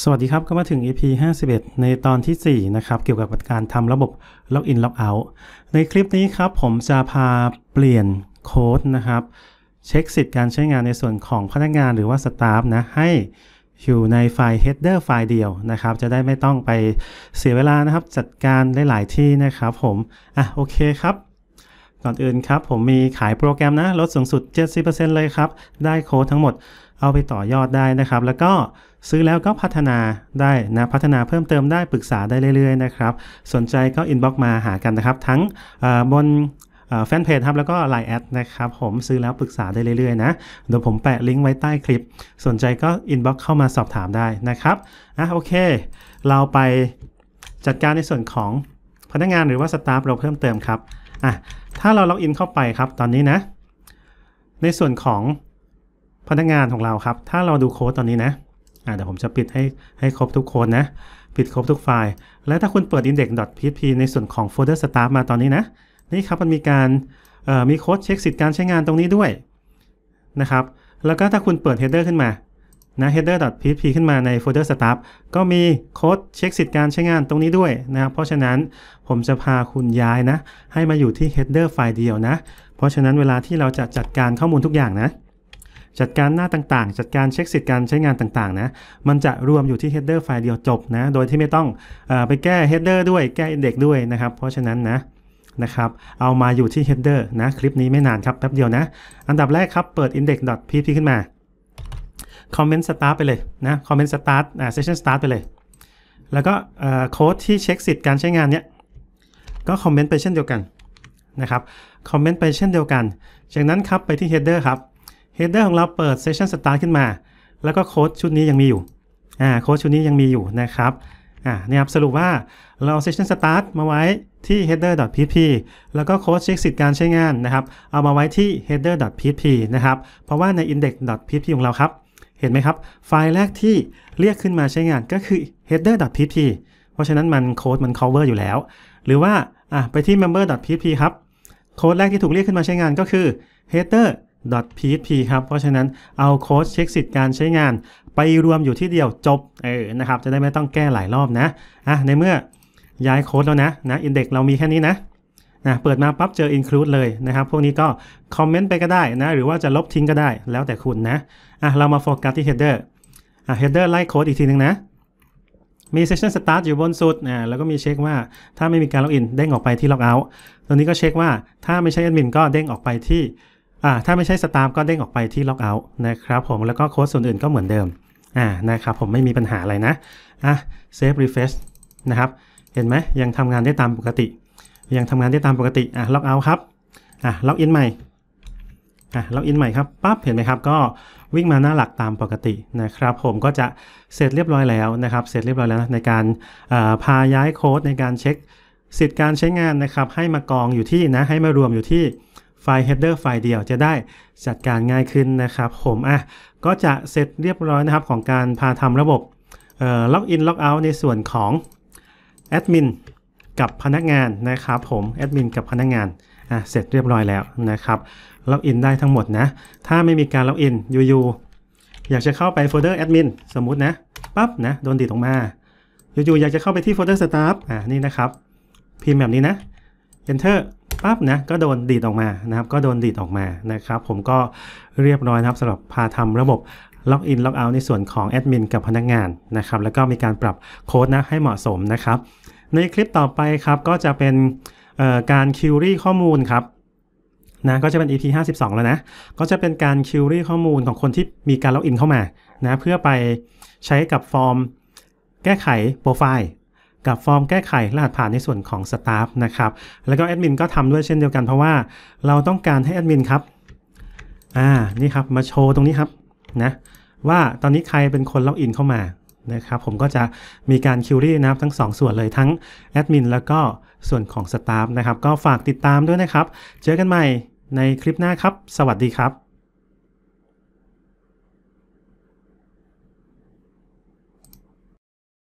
สวัสดีครับก็มาถึง EP 51ในตอนที่4นะครับเกี่ยวกับการทำระบบ Login Logout ในคลิปนี้ครับผมจะพาเปลี่ยนโค้ดนะครับเช็คสิทธิ์การใช้งานในส่วนของพนักงานหรือว่า Staff นะให้อยู่ในไฟล์ Header ไฟล์เดียวนะครับจะได้ไม่ต้องไปเสียเวลานะครับจัดการหลายๆที่นะครับผมโอเคครับก่อนอื่นครับผมมีขายโปรแกรมนะลดสูงสุด 70% เลยครับได้โค้ดทั้งหมดเอาไปต่อยอดได้นะครับแล้วก็ซื้อแล้วก็พัฒนาได้นะพัฒนาเพิ่มเติมได้ปรึกษาได้เรื่อยๆนะครับสนใจก็ inbox มาหากันนะครับทั้งบนแฟนเพจครับแล้วก็ Line แอดนะครับผมซื้อแล้วปรึกษาได้เรื่อยๆนะเดี๋ยวผมแปะลิงก์ไว้ใต้คลิปสนใจก็ inbox เข้ามาสอบถามได้นะครับโอเคเราไปจัดการในส่วนของพนักงานหรือว่า staff เราเพิ่มเติมครับถ้าเราล็อกอินเข้าไปครับตอนนี้นะในส่วนของพนักงานของเราครับถ้าเราดูโค้ดตอนนี้นะเดี๋ยวผมจะปิดให้ครบทุกโค้ดนะปิดครบทุกไฟล์และถ้าคุณเปิด index.php ในส่วนของโฟลเดอร์ staff มาตอนนี้นะนี่ครับมันมีการมีโค้ดเช็คสิทธิ์การใช้งานตรงนี้ด้วยนะครับแล้วก็ถ้าคุณเปิด header ขึ้นมานะ header.php ขึ้นมาในโฟลเดอร์ staff ก็มีโค้ดเช็คสิทธิ์การใช้งานตรงนี้ด้วยนะครับเพราะฉะนั้นผมจะพาคุณย้ายนะให้มาอยู่ที่ header ไฟล์เดียวนะเพราะฉะนั้นเวลาที่เราจะจัดการข้อมูลทุกอย่างนะจัดการหน้าต่างๆจัดการเช็คสิทธิ์การใช้งานต่างๆนะมันจะรวมอยู่ที่ header ไฟล์เดียวจบนะโดยที่ไม่ต้องไปแก้ header ด้วยแก้ index ด้วยนะครับเพราะฉะนั้นนะครับเอามาอยู่ที่ header นะคลิปนี้ไม่นานครับแป๊บเดียวนะอันดับแรกครับเปิด index.php ขึ้นมา comment start ไปเลยนะ comment start session start ไปเลยแล้วก็โค้ดที่เช็คสิทธิ์การใช้งานเนี้ยก็คอมเมนต์ไปเช่นเดียวกันนะครับคอมเมนต์ไปเช่นเดียวกันจากนั้นครับไปที่ header ครับheader ของเราเปิด session start ขึ้นมาแล้วก็โค้ดชุดนี้ยังมีอยู่โค้ดชุดนี้ยังมีอยู่นะครับเนี่ยครับสรุปว่าเรา session start มาไว้ที่ header.php แล้วก็โค้ดเช็คสิทธิ์การใช้งานนะครับเอามาไว้ที่ header.php นะครับเพราะว่าใน index.php ของเราครับเห็นไหมครับไฟล์แรกที่เรียกขึ้นมาใช้งานก็คือ header.php เพราะฉะนั้นมันโค้ดมัน cover อยู่แล้วหรือว่าไปที่ member.php ครับโค้ดแรกที่ถูกเรียกขึ้นมาใช้งานก็คือ header.php ครับเพราะฉะนั้นเอาโค้ดเช็คสิทธิ์การใช้งานไปรวมอยู่ที่เดียวจบนะครับจะได้ไม่ต้องแก้หลายรอบนะในเมื่อย้ายโค้ดแล้วนะ index เรามีแค่นี้นะเปิดมาปั๊บเจอ include เลยนะครับพวกนี้ก็คอมเมนต์ไปก็ได้นะหรือว่าจะลบทิ้งก็ได้แล้วแต่คุณนะเรามาโฟกัสที่ header header ไล่โค้ดอีกทีนึงนะมี session start อยู่บนสุดแล้วก็มีเช็คว่าถ้าไม่มีการ login เด้งออกไปที่ logout ตรงนี้ก็เช็คว่าถ้าไม่ใช่ admin ก็เด้งออกไปที่ถ้าไม่ใช่สตาฟก็เด้งออกไปที่ logout นะครับผมแล้วก็โค้ดส่วนอื่นก็เหมือนเดิมนะครับผมไม่มีปัญหาอะไรนะsave refresh นะครับเห็นไหมยังทำงานได้ตามปกติlogout ครับlogin ใหม่login ใหม่ครับปั๊บเห็นไหมครับก็วิ่งมาหน้าหลักตามปกตินะครับผมก็จะเสร็จเรียบร้อยแล้วนะครับเสร็จเรียบร้อยแล้วในการพาย้ายโค้ดในการเช็คสิทธิ์การใช้งานนะครับให้มากองอยู่ที่นะให้มารวมอยู่ที่ไฟล์ header ไฟล์เดียวจะได้จัดการง่ายขึ้นนะครับผมก็จะเสร็จเรียบร้อยนะครับของการพาทำระบบlogin logout ในส่วนของแอดมินกับพนักงานนะครับผมแอดมินกับพนักงานเสร็จเรียบร้อยแล้วนะครับล็อกอินได้ทั้งหมดนะถ้าไม่มีการล็อกอินอยู่ๆอยากจะเข้าไปโฟลเดอร์แอดมินสมมุตินะปั๊บนะโดนดีดออกมาอยู่ๆอยากจะเข้าไปที่โฟลเดอร์สตาฟนี่นะครับพิมพ์แบบนี้นะ enter ปั๊บนะก็โดนดีดออกมานะครับผมก็เรียบร้อยนะครับสำหรับพาทำระบบล็อกอินล็อกเอาท์ในส่วนของแอดมินกับพนักงานนะครับแล้วก็มีการปรับโค้ดนะให้เหมาะสมนะครับในคลิปต่อไปครับก็จะเป็นการคิวรี่ข้อมูลครับนะก็จะเป็น EP 52แล้วนะก็จะเป็นการคิวรี่ข้อมูลของคนที่มีการล็อกอินเข้ามานะเพื่อไปใช้กับฟอร์มแก้ไขโปรไฟล์กับฟอร์มแก้ไขรหัสผ่านในส่วนของ Staff นะครับแล้วก็แอดมินก็ทำด้วยเช่นเดียวกันเพราะว่าเราต้องการให้แอดมินครับนี่ครับมาโชว์ตรงนี้ครับนะว่าตอนนี้ใครเป็นคนล็อกอินเข้ามานะครับผมก็จะมีการคิวรี่นะครับทั้ง2ส่วนเลยทั้งแอดมินแล้วก็ส่วนของ Staff นะครับก็ฝากติดตามด้วยนะครับเจอกันใหม่ในคลิปหน้าครับสวัสดีครับ